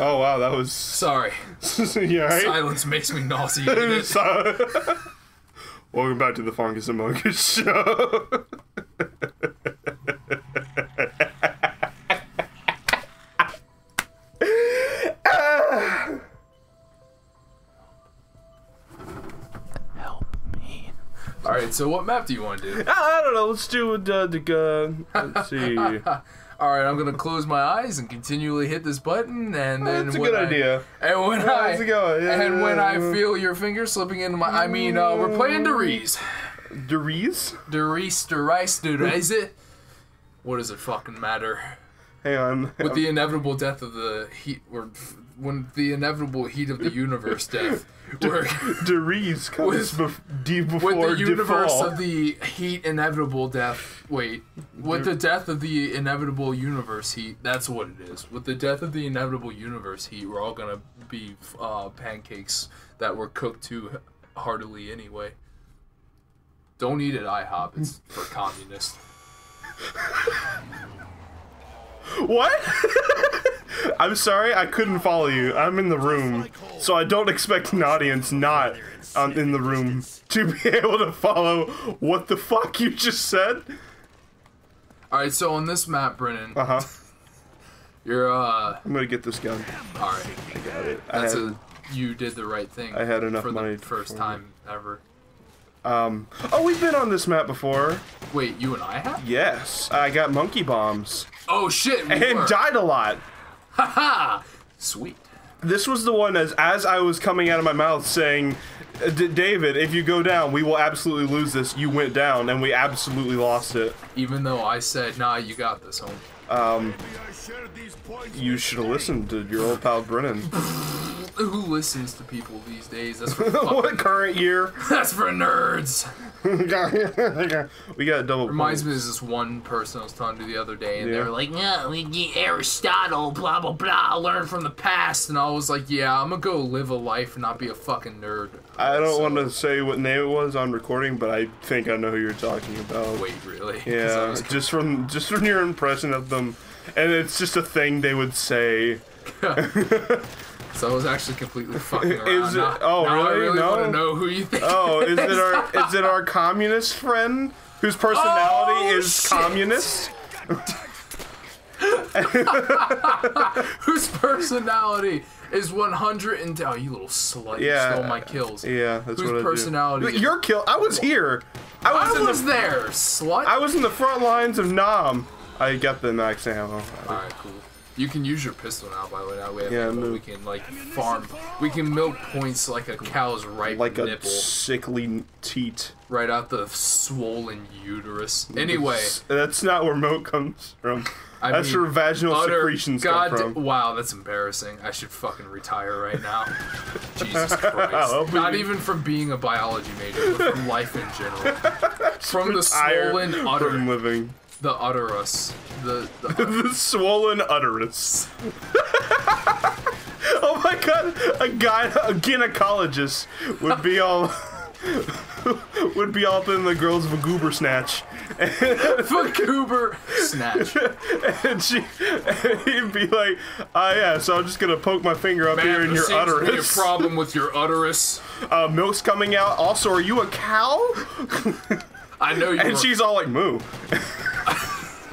Oh wow, that was... Sorry. You alright? Silence makes me nauseated. Welcome back to the Fungus Among Us show. Alright, so what map do you want to do? I don't know, let's do let's see. Alright, I'm gonna close my eyes and continually hit this button, and then that's a good idea. And when I feel your finger slipping into my... I mean, we're playing Der Riese. Der Riese? Der Riese, Der Riese, Der Riese. What does it fucking matter? Hang on. With the inevitable death of the heat, or when the inevitable heat of the universe death. Der Riese comes before with the universe default. Of the heat inevitable death. Wait, with the death of the inevitable universe heat. That's what it is. With the death of the inevitable universe heat, we're all gonna be pancakes that were cooked too heartily anyway. Don't eat at IHOP. It's for communists. What? I'm sorry, I couldn't follow you. I'm in the room, so I don't expect an audience not in the room to be able to follow what the fuck you just said. Alright, so on this map, Brennan, you're, I'm gonna get this gun. Alright. I got it. That's you did the right thing. I had enough money for the first time ever. Oh, we've been on this map before. Wait, you and I have? Yes. I got monkey bombs. Oh, shit. And died a lot. Haha! Sweet. This was the one as I was coming out of my mouth saying, David, if you go down, we will absolutely lose this. You went down, and we absolutely lost it. Even though I said, nah, you got this, homie. You should have listened to your old pal Brennan. Who listens to people these days? That's for what current year? That's for nerds. We got double. Reminds me of this one person I was talking to the other day, and they were like, "No, Aristotle, blah blah blah, learn from the past." And I was like, "Yeah, I'm gonna go live a life and not be a fucking nerd." I don't want to say what name it was on recording, but I think I know who you're talking about. Wait, really? Yeah, just from your impression of them, and it's just a thing they would say. So I was actually completely fucking around. I really want to know who you think. Oh, is it our communist friend whose personality is communist? Whose personality is 100 and oh, you little slut! Yeah, you stole my kills. Yeah, that's whose what I personality. Do. Is, your kill. I was here. I was there, slut. I was in the front lines of Nam. I got the max ammo. All right, cool. You can use your pistol now, by the way. That way, we can like farm. We can milk points like a cow's ripe nipple. Like a sickly teat. Right out the swollen uterus. Anyway, that's not where milk comes from. That's where vaginal secretions come from. Wow, that's embarrassing. I should fucking retire right now. Jesus Christ. Not even from being a biology major, but from life in general. From the swollen utter. From living. The utterus. The swollen utterus. Oh my god, a gynecologist would be all up in the girls of a goober snatch. For goober snatch. And he'd be like, ah yeah, so I'm just gonna poke my finger up here in your utterus. There's a problem with your utterus. Milk's coming out. Also, are you a cow? I know you. And she's all like, moo.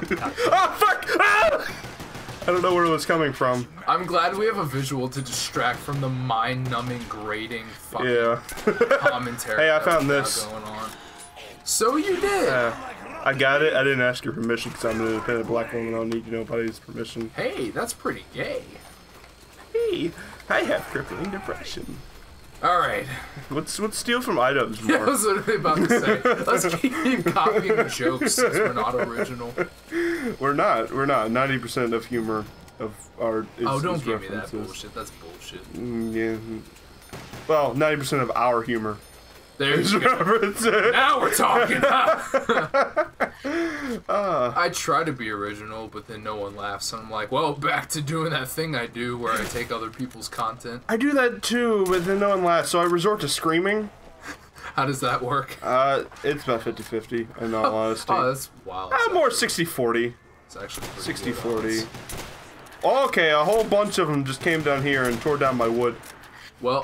Oh fuck! Ah! I don't know where it was coming from. I'm glad we have a visual to distract from the mind-numbing, grating fucking commentary. Hey, I found this. Going on. So you did. I got it. I didn't ask your permission because I'm an independent black woman. I don't need nobody's permission. Hey, that's pretty gay. Hey, I have crippling depression. All right. Let's steal from items more. Yeah, I was literally about to say. Let's keep copying jokes since we're not original. We're not. We're not. 90% of humor of our is oh, don't give references. Me that bullshit. That's bullshit. Yeah. Well, 90% of our humor. There's references. Now we're talking. I try to be original, but then no one laughs, and I'm like, well, back to doing that thing I do where I take other people's content. I do that too, but then no one laughs, so I resort to screaming. How does that work? It's about 50-50, in all honesty. Oh, that's wild. More 60-40. It's actually 60-40. Okay, a whole bunch of them just came down here and tore down my wood. Well,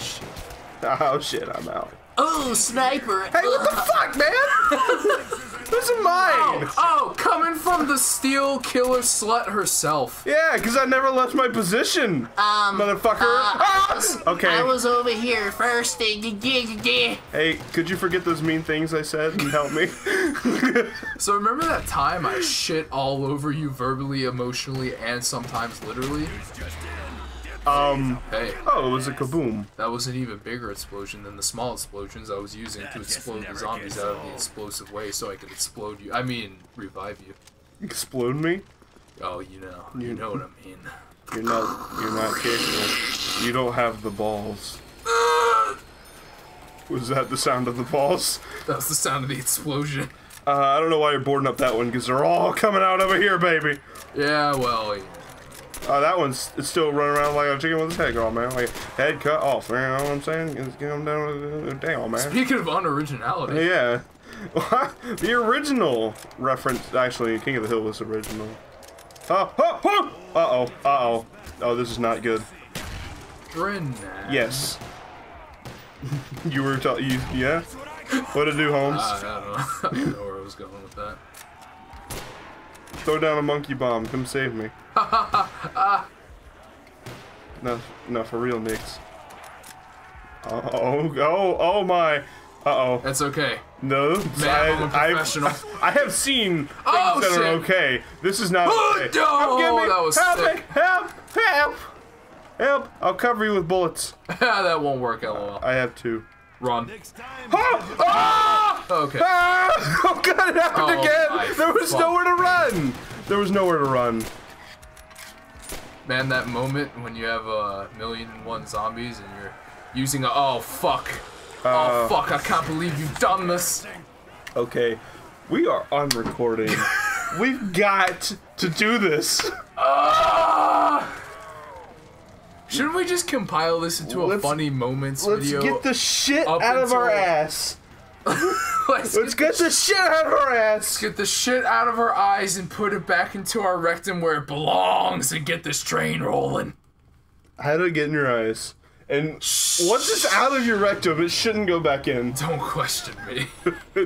shit. Oh, shit, I'm out. Oh, sniper! Hey, what the fuck, man? This is mine! Oh, coming from the steel killer slut herself. Yeah, because I never left my position, motherfucker. Okay. I was over here first. Hey, could you forget those mean things I said and help me? So remember that time I shit all over you verbally, emotionally, and sometimes literally? Hey. Oh, it was a kaboom. That was an even bigger explosion than the small explosions I was using to explode the zombies out of the explosive way so I could explode you. I mean, revive you. Explode me? Oh, you know what I mean. You're not capable. You don't have the balls. Was that the sound of the balls? That was the sound of the explosion. I don't know why you're boarding up that one, because they're all coming out over here, baby. Yeah, well, yeah. That one's still running around like a chicken with his head gone, man. Like, head cut off, man. You know what I'm saying? It's going down with, damn, man. Speaking of unoriginality. Yeah. The original reference, actually, King of the Hill was original. Uh-oh, uh-oh. Oh, this is not good. Brennan. Yes. You were talking, yeah? What to do, Holmes? I don't know. I don't know where I was going with that. Throw down a monkey bomb. Come save me. No, for real, Nix. Oh my. Uh-oh. That's okay. No, man, I'm a professional. I have seen things that are okay. This is not okay. No, help, help, help. I'll cover you with bullets. That won't work, LOL. I have two. Run. Next time. Okay. Oh god, it happened again! There was nowhere to run! There was nowhere to run. Man, that moment when you have 1,000,001 zombies and you're using a... Oh, fuck. Oh, fuck, I can't believe you've done this. Okay, we are on recording. We've got to do this. Shouldn't we just compile this into a funny moments video? Let's get the shit out of our ass. Let's get the shit out of her ass. Let's get the shit out of her eyes and put it back into our rectum where it belongs and get this train rolling. How did it get in your eyes? And once it's out of your rectum, it shouldn't go back in. Don't question me.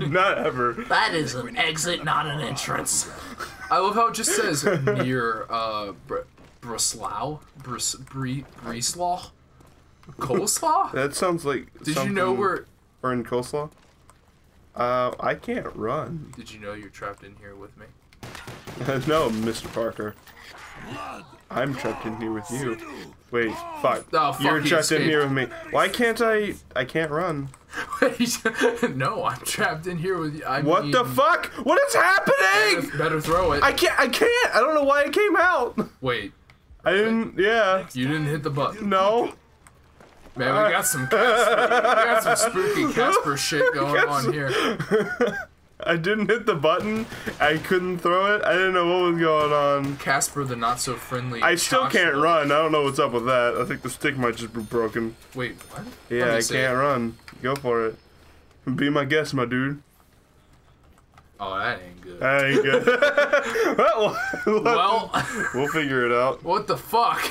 Not ever. That is an exit, not an entrance. I love how it just says near Breslau. Breslau? Coleslaw? That sounds like Did you know we're... Or in coleslaw? I can't run. Did you know you're trapped in here with me? No, Mr. Parker. I'm trapped in here with you. Wait, fuck. Oh, fuck, you're trapped in here with me. Why can't I can't run. Wait, no, I'm trapped in here with you. What the fuck? What is happening? Better throw it. I can't. I don't know why it came out. Wait. I didn't, yeah. You didn't hit the button. No. Man, we got some spooky Casper shit going on here. I didn't hit the button. I couldn't throw it. I didn't know what was going on. Casper the not-so-friendly. I still can't run. I don't know what's up with that. I think the stick might just be broken. Wait, what? Yeah, I can't run. Go for it. Be my guest, my dude. Oh, that ain't good. That ain't good. Well, we'll figure it out. What the fuck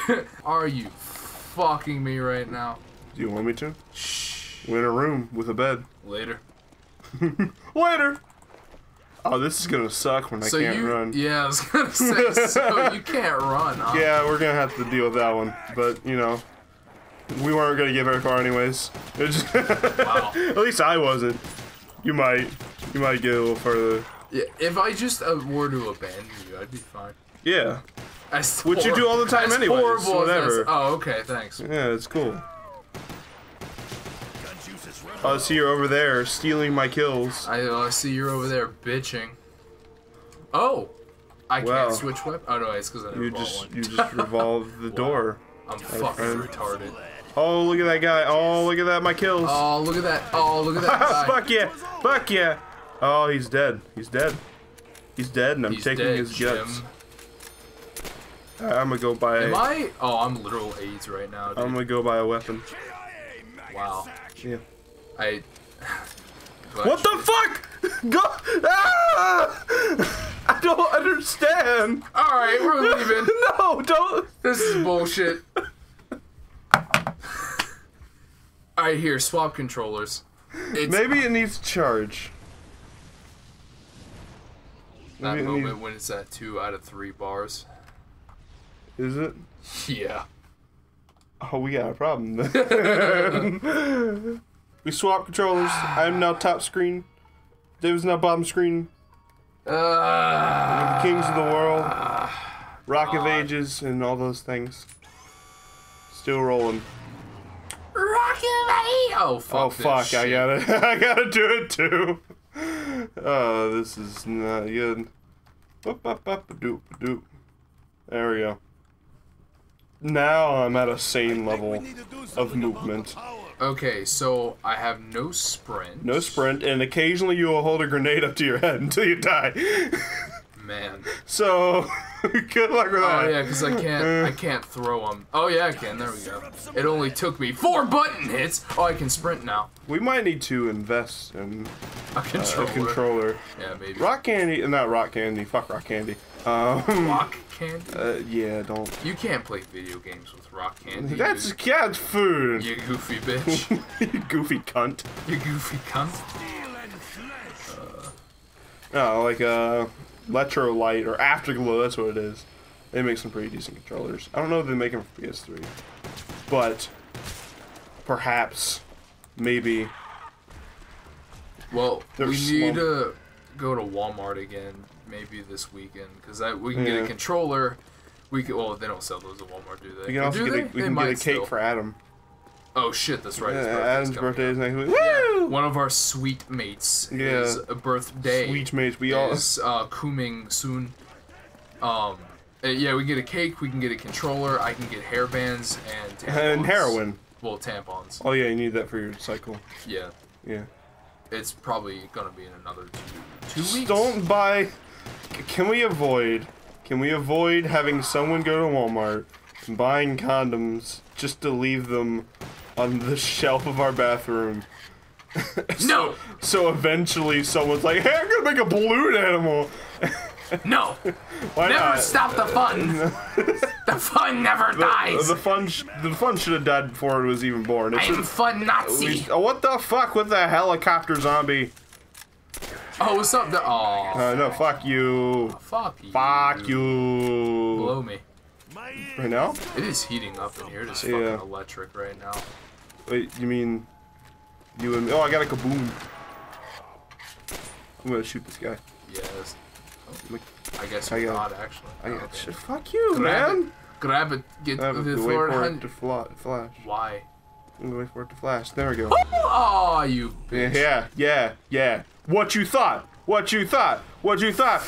are you fucking me right now? Do you want me to? Shh. We're in a room with a bed. Later. Later. Oh, this is gonna suck when I can't run. Yeah, I was gonna say, so you can't run, huh? Yeah, we're gonna have to deal with that one. But, you know, we weren't gonna get very far anyways. Wow. At least I wasn't. You might get a little further. Yeah, if I just were to abandon you, I'd be fine. Yeah. Which you do all the time anyway. Whatever. Oh, okay, thanks. Yeah, it's cool. I see you're over there stealing my kills. I see you're over there bitching. Oh, I can't switch weapons. Oh no, it's because I didn't You just revolve the door. I'm fucking retarded. Oh, look at that guy. Oh, look at that. My kills. Oh, look at that. Oh, look at that guy. Fuck yeah. Fuck yeah. Oh, he's dead. He's dead. He's dead, and I'm taking his guts. I'm gonna go buy. Am I? Oh, I'm literal AIDS right now. Dude. I'm gonna go buy a weapon. Wow. Yeah. What the fuck? Go! Ah! I don't understand. All right, we're leaving. No, don't. This is bullshit. All right, here, swap controllers. Maybe it needs charge. That moment when it's at 2 out of 3 bars. Is it? Yeah. Oh, we got a problem then. We swap controllers. I am now top screen. David's now bottom screen. Kings of the World. Rock of Ages and all those things. Still rolling. Rock of Ages! Oh, fuck. Oh, fuck. Shit. I gotta do it too. Oh, this is not good. Boop, boop, boop, doop, doop. There we go. Now I'm at a sane level of movement. Okay, so I have no sprint. No sprint, and occasionally you will hold a grenade up to your head until you die. Man. So, good luck with that. Oh yeah, because I can't throw them. Oh yeah, I can. There we go. It only took me 4 button hits. Oh, I can sprint now. We might need to invest in a controller. Yeah, maybe. Rock candy, not rock candy. Fuck rock candy. Rock candy? Yeah, don't. You can't play video games with rock candy. That's cat food. You goofy bitch. You goofy cunt. You goofy cunt. No, like Retro Light or Afterglow. That's what it is. They make some pretty decent controllers. I don't know if they make them for PS3, but perhaps, maybe. Well, we need to go to Walmart again. Maybe this weekend, because we can get a controller. We can. Well, they don't sell those at Walmart, do they? We can also get a cake for Adam. Oh shit, that's right. Yeah, Adam's birthday is next week. Woo! Yeah. One of our sweet mates. Yeah. His birthday. Sweet mates. We all. Is coming soon. Yeah, we get a cake. We can get a controller. I can get hair bands and tampons. And heroin. Well, tampons. Oh yeah, you need that for your cycle. Yeah. Yeah. It's probably gonna be in another 2 weeks. Don't buy. Can we avoid having someone go to Walmart and buying condoms just to leave them on the shelf of our bathroom? No! So eventually someone's like, hey, I'm gonna make a balloon animal! No! Why never not? Stop the fun! The fun never dies! The fun should have died before it was even born. I'm fun Nazi! What the fuck with the helicopter zombie? Oh, what's up? Oh, no, fuck you. Oh, fuck you. Fuck you. Blow me. Right now? It is heating up in here. It is fucking electric right now. Wait, you mean you and me? Oh, I got a kaboom. I'm gonna shoot this guy. Yes. Oh, I guess I got it. Actually. I got shit. Fuck you, man. Grab it. Get the wait for it to flash. Why? I'm gonna wait for it to flash. There we go. Oh, you bitch. Yeah. What you thought? What you thought? What you thought?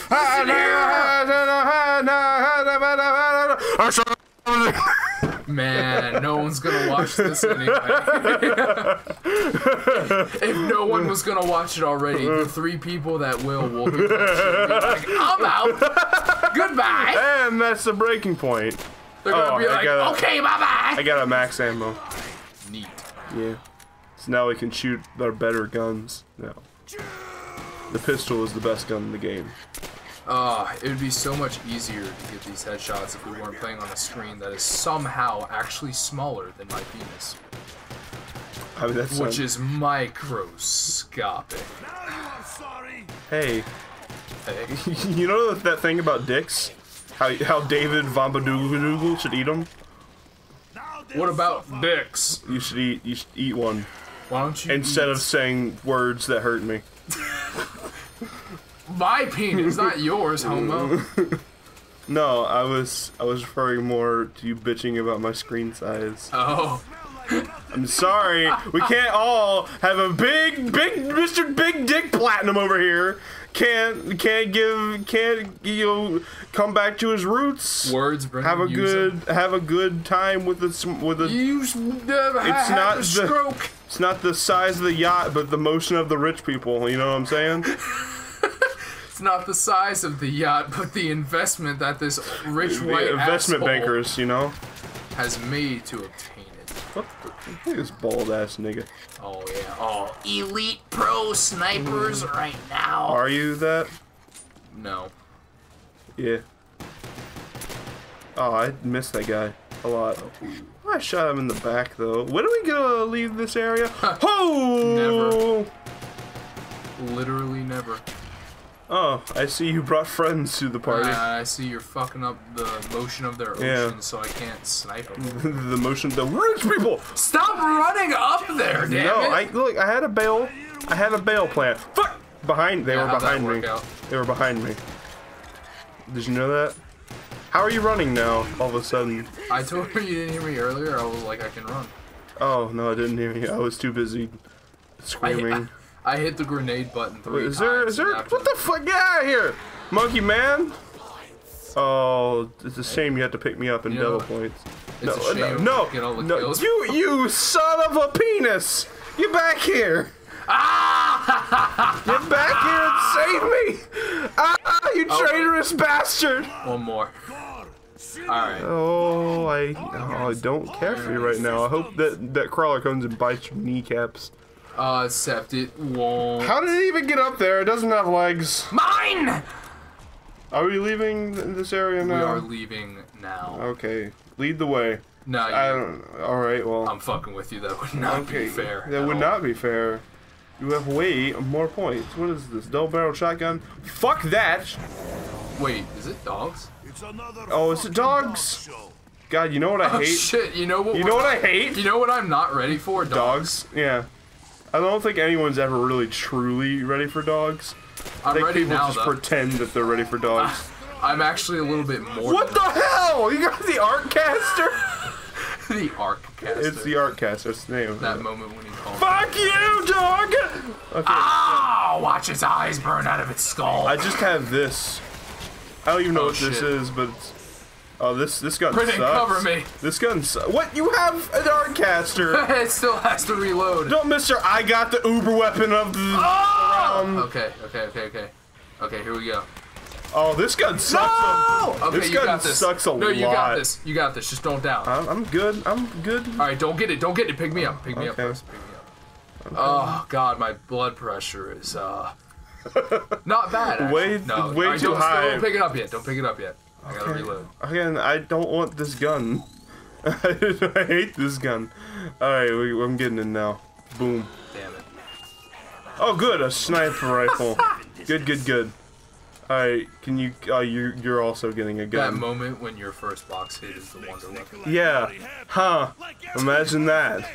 Man, no one's gonna watch this anyway. If no one was gonna watch it already, the 3 people that will be watching it. Be like, I'm out. Goodbye. And that's the breaking point. They're gonna be like, okay, bye-bye. I got a max ammo. Neat. Yeah. So now we can shoot our better guns now. The pistol is the best gun in the game. It would be so much easier to get these headshots if we weren't playing on a screen that is somehow actually smaller than my penis. I mean, that's which is microscopic. Hey. You know that thing about dicks? How David Vombadoogle should eat them? What about dicks? You should eat one. Why don't you instead of saying words that hurt me. My penis, not yours, homo. No, I was referring more to you bitching about my screen size. Oh. I'm sorry. We can't all have a big Mr. Big Dick Platinum over here. Can't come back to his roots. Words, Brennan, have a good time with the. It's not the stroke. It's not the size of the yacht, but the motion of the rich people. You know what I'm saying? It's not the size of the yacht, but the investment that this rich white investment bankers, you know, has made to obtain it. What the fuck is this bald ass nigga? Oh yeah. Oh, elite pro snipers right now. Are you that? No. Yeah. Oh, I missed that guy a lot. I shot him in the back, though. When are we gonna leave this area? Oh! Never. Literally never. Oh, I see you brought friends to the party. I see you're fucking up the motion of their ocean, so I can't snipe them. The motion of the rich people! Stop running up there, damn it! Look, I had a bail plan. Fuck! They were behind me. Did you know that? How are you running now, all of a sudden? I told her you didn't hear me earlier. I was like, I can run. Oh, no, I didn't hear you. I was too busy screaming. I hit the grenade button three times. What the fuck? Get out of here! Monkey man! Oh, it's a shame you had to pick me up in double points. No, you son of a penis! Get back here! Ah! Get back here and save me! Ah, you traitorous bastard! One more. Alright. Oh, I don't care for you right now. I hope that crawler comes and bites your kneecaps. Except it won't. How did it even get up there? It doesn't have legs. Mine! Are we leaving this area now? We are leaving now. Okay. Lead the way. No, I don't. Alright, well. I'm fucking with you. That would not be fair. That would not be fair. You have way more points. What is this? Double barrel shotgun? Fuck that! Wait, is it dogs? Oh, is it dogs? God, you know what I hate? Oh, shit, you know what? You know what I hate? You know what I'm not ready for? Dogs. Yeah. I don't think anyone's ever really truly ready for dogs. I think people just pretend that they're ready for dogs. I'm actually a little bit more. What the hell? You got the Arc Caster? The Arc Caster. It's the Arc Caster. It's the name of that moment when he called. Fuck you, dog! Okay. Ah! Watch its eyes burn out of its skull. I just have this. I don't even know what this is, but this gun sucks. Brennan, cover me. This gun sucks. What? You have an Arc Caster. It still has to reload. Don't, mister. I got the uber weapon of the round. Okay, here we go. Oh, this gun sucks. No! Okay, this gun sucks a lot. No, you got this. You got this. Just don't down. I'm good. I'm good. All right, don't get it. Don't get it. Pick me up. Pick me up first. Pick me up. Okay. Oh God, my blood pressure is not bad. Actually. Way too high. Don't pick it up yet. Don't pick it up yet. Okay. I gotta reload. Again, I don't want this gun. I hate this gun. All right, I'm getting it now. Boom. Damn it. Oh, good. A sniper rifle. Good. Good. Good. Alright, can you, you're also getting a gun. That moment when your first box hit is the wonder weapon. Yeah. Huh. Imagine that.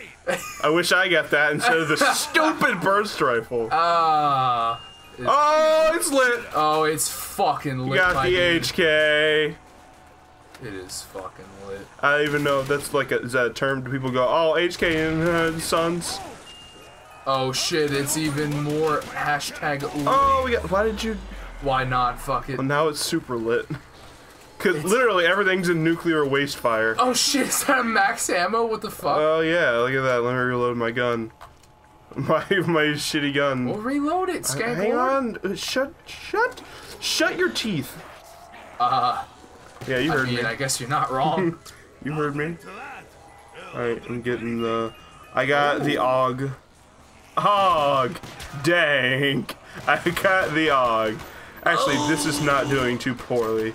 I wish I got that instead of the stupid burst rifle. Ah. Oh, it's lit. Oh, it's fucking lit. You got the HK. It is fucking lit. I don't even know if that's like is that a term? Do people go, oh, HK and Sons? Oh shit, it's even more hashtag. Oh, we got, why did you... Why not? Fuck it. Well, now it's super lit. Because literally everything's in nuclear waste fire. Oh shit, is that a max ammo? What the fuck? Oh yeah, look at that. Let me reload my gun. My shitty gun. Well, reload it, skank. Hang on. Shut your teeth. Yeah, you heard me. I guess you're not wrong. You heard me. Alright, I'm getting the... I got the AUG. AUG. Dang. I got the AUG. Actually, this is not doing too poorly.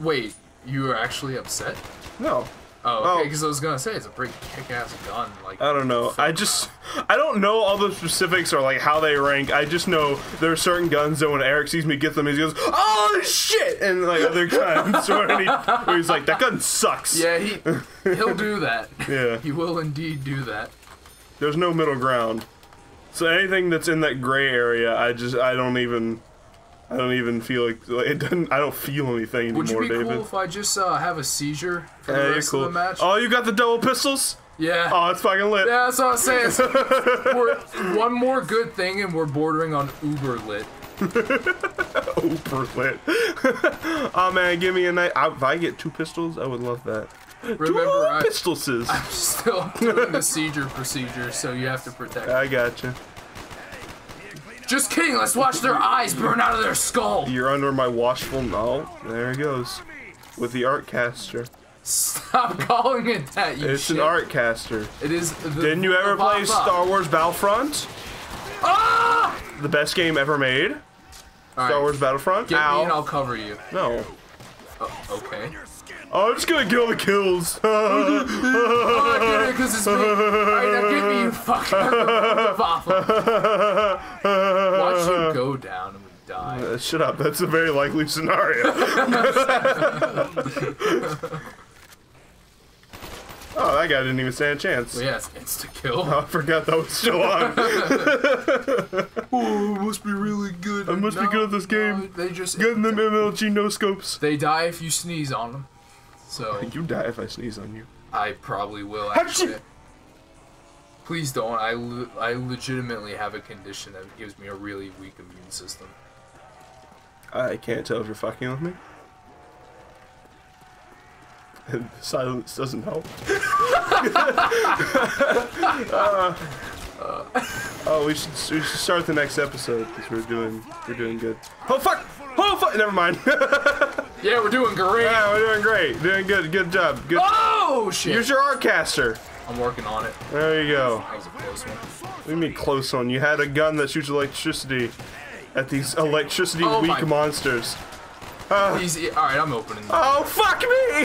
Wait, you are actually upset? No. Oh, okay, because I was going to say, it's a pretty kick-ass gun. Like, I don't know. I don't know all the specifics or, like, how they rank. I just know there are certain guns that when Eric sees me get them, he goes, oh, shit! And, like, other times where he's like, that gun sucks. Yeah, he'll do that. Yeah. He will indeed do that. There's no middle ground. So anything that's in that gray area, I don't even feel like it doesn't. I don't feel anything anymore, David. Would you be cool if I just have a seizure for the rest of the match? Oh, you got the double pistols? Yeah. Oh, it's fucking lit. Yeah, that's what I'm saying. One more good thing, and we're bordering on uber lit. Uber lit. Oh man, give me a night. If I get two pistols, I would love that. Remember, I'm still doing the seizure procedure, so you have to protect. I gotcha. Just kidding, let's watch their eyes burn out of their skull! You're under my watchful... No, there he goes. With the Arc Caster. Stop calling it that, you It's an Arc Caster. It is the... Didn't you ever play Star Wars Battlefront? Ah! The best game ever made. Right. Star Wars Battlefront? Get me and I'll cover you. No. Okay. Oh, I'm just gonna get all the kills. Oh, I did it because it's me. Alright, now get me, you fucker. Watch you go down and we die. Shut up, that's a very likely scenario. Oh, that guy didn't even stand a chance. Well, yeah, it's insta-kill. Oh, I forgot that was still on. Oh, it must be really good. I must be good at this game. No, they just getting them MLG no-scopes. They die if you sneeze on them. So you die if I sneeze on you. I probably will, actually. Please don't. I legitimately have a condition that gives me a really weak immune system. I can't tell if you're fucking with me. And silence doesn't help. Oh, we should start the next episode because we're doing good. Oh fuck! Oh fuck! Never mind. Yeah, we're doing great. Yeah, we're doing great. Doing good. Good job. Good. Oh shit! Use your Arc Caster. I'm working on it. There you go. That was a close one. What do you mean close one? You had a gun that shoots electricity at these electricity weak monsters. All right, I'm opening. Oh fuck me!